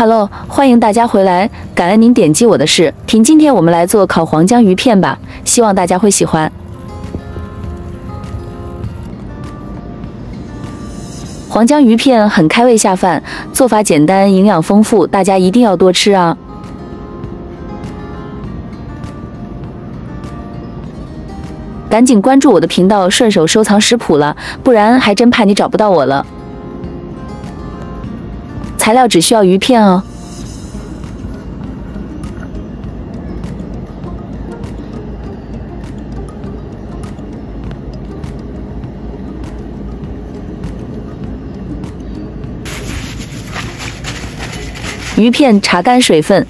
Hello， 欢迎大家回来，感恩您点击我的视频。今天我们来做烤黄姜鱼片吧，希望大家会喜欢。黄姜鱼片很开胃下饭，做法简单，营养丰富，大家一定要多吃啊！赶紧关注我的频道，顺手收藏食谱了，不然还真怕你找不到我了。 材料只需要鱼片哦，鱼片查干水分，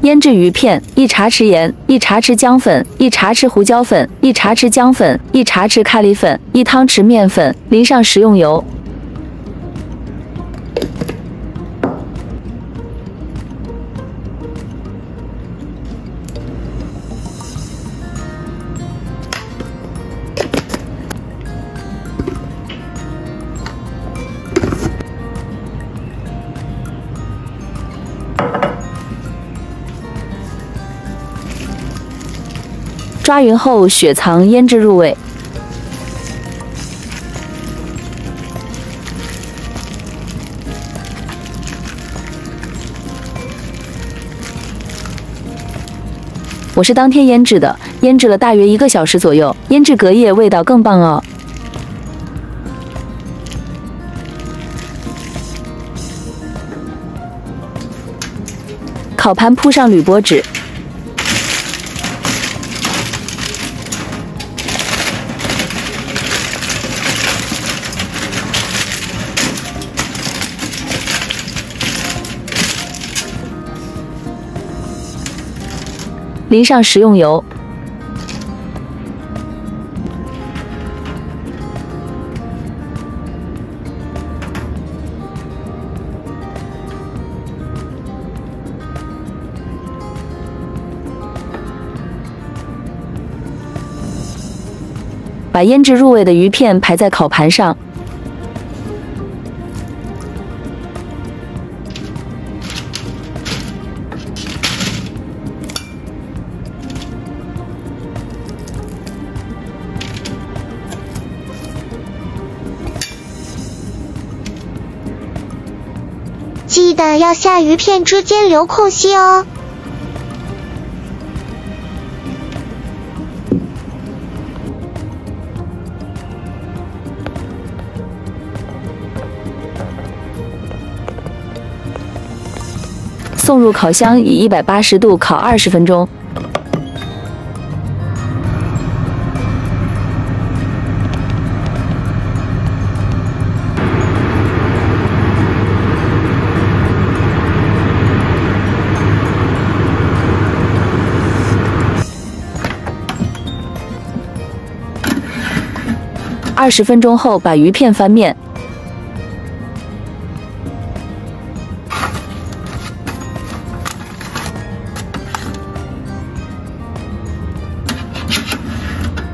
腌制鱼片：1茶匙盐，1茶匙姜粉，1茶匙胡椒粉，1茶匙姜粉，1茶匙咖喱粉，1汤匙面粉，淋上食用油。抓匀后雪藏腌制入味。我是当天腌制的，腌制了大约1个小时左右，腌制隔夜味道更棒哦。 烤盘铺上铝箔纸。 淋上食用油，把腌制入味的鱼片排在烤盘上。 记得要下鱼片之间留空隙哦。送入烤箱，以180度烤20分钟。 20分钟后，把鱼片翻面，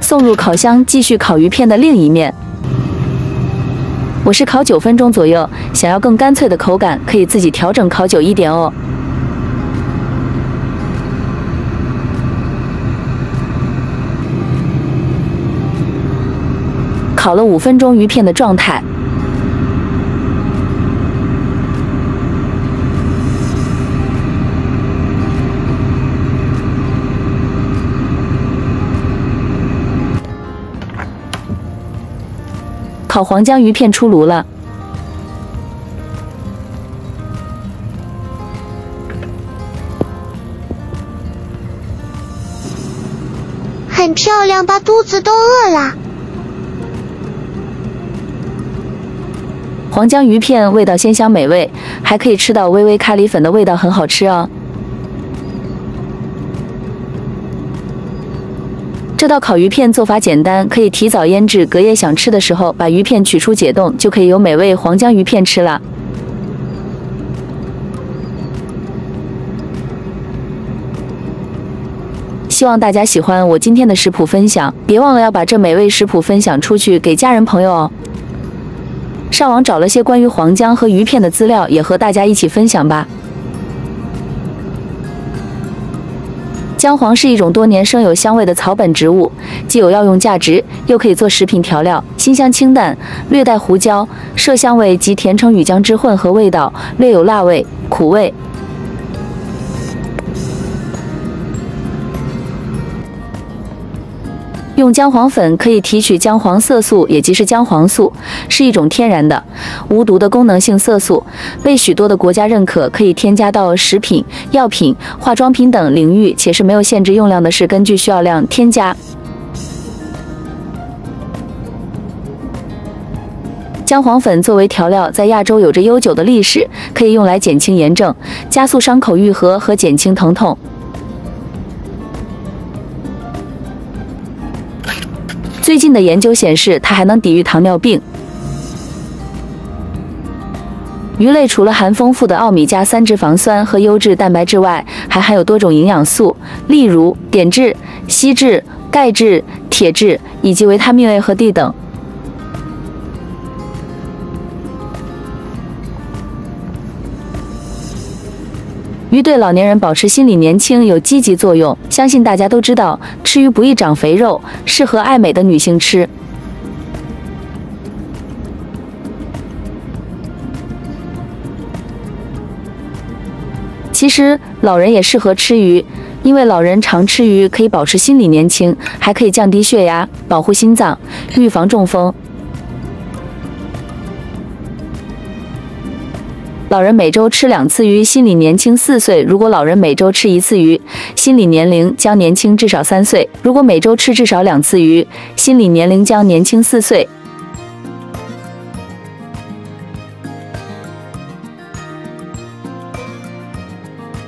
送入烤箱，继续烤鱼片的另一面。我是烤9分钟左右，想要更干脆的口感，可以自己调整烤久一点哦。 烤了5分钟鱼片的状态，烤黄姜鱼片出炉了。 很漂亮吧？肚子都饿了。 黄姜鱼片味道鲜香美味，还可以吃到微微咖喱粉的味道，很好吃哦。这道烤鱼片做法简单，可以提早腌制，隔夜想吃的时候把鱼片取出解冻，就可以有美味黄姜鱼片吃了。希望大家喜欢我今天的食谱分享，别忘了要把这美味食谱分享出去给家人朋友哦。上网找了些关于黄姜和鱼片的资料，也和大家一起分享吧。姜黄是一种多年生有香味的草本植物，既有药用价值，又可以做食品调料，辛香清淡，略带胡椒、麝香味及甜橙与姜汁混合味道，略有辣味、苦味。 用姜黄粉可以提取姜黄色素，也即是姜黄素，是一种天然的、无毒的功能性色素，被许多的国家认可，可以添加到食品、药品、化妆品等领域，且是没有限制用量的，是根据需要量添加。姜黄粉作为调料，在亚洲有着悠久的历史，可以用来减轻炎症、加速伤口愈合和减轻疼痛。 最近的研究显示，它还能抵御糖尿病。鱼类除了含丰富的奥米加3脂肪酸和优质蛋白质外，还含有多种营养素，例如碘质、硒质、钙质、铁质以及维他命 A 和 D 等。鱼对老年人保持心理年轻有积极作用，相信大家都知道，吃鱼不易长肥肉，适合爱美的女性吃。其实老人也适合吃鱼，因为老人常吃鱼可以保持心理年轻，还可以降低血压，保护心脏，预防中风。 老人每周吃2次鱼，心理年轻4岁；如果老人每周吃1次鱼，心理年龄将年轻至少3岁；如果每周吃至少2次鱼，心理年龄将年轻4岁。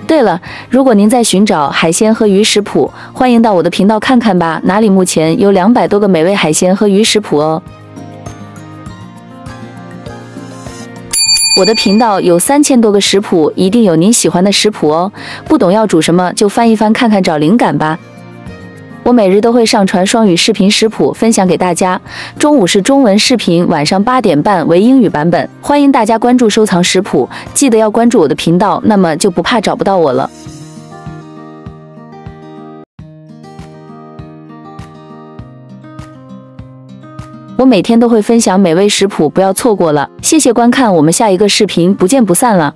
对了，如果您在寻找海鲜和鱼食谱，欢迎到我的频道看看吧，哪里目前有200多个美味海鲜和鱼食谱哦。 我的频道有3000多个食谱，一定有您喜欢的食谱哦。不懂要煮什么，就翻一翻看看，找灵感吧。我每日都会上传双语视频食谱分享给大家，中午是中文视频，晚上8点半为英语版本。欢迎大家关注收藏食谱，记得要关注我的频道，那么就不怕找不到我了。我每天都会分享美味食谱，不要错过了。谢谢观看，我们下一个视频不见不散了。